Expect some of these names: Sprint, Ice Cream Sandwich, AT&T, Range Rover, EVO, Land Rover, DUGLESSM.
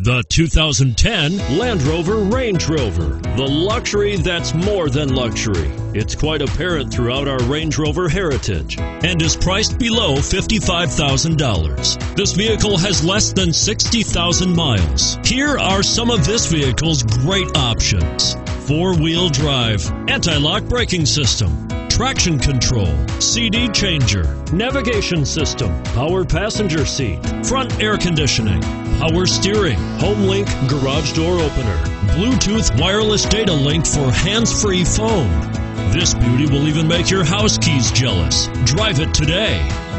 The 2010 Land Rover Range Rover, the luxury that's more than luxury. It's quite apparent throughout our Range Rover heritage and is priced below $55,000. This vehicle has less than 60,000 miles. Here are some of this vehicle's great options: four-wheel drive, anti-lock braking system, traction control, CD changer, navigation system, power passenger seat, front air conditioning, power steering, HomeLink garage door opener, Bluetooth wireless data link for hands-free phone. This beauty will even make your house keys jealous. Drive it today.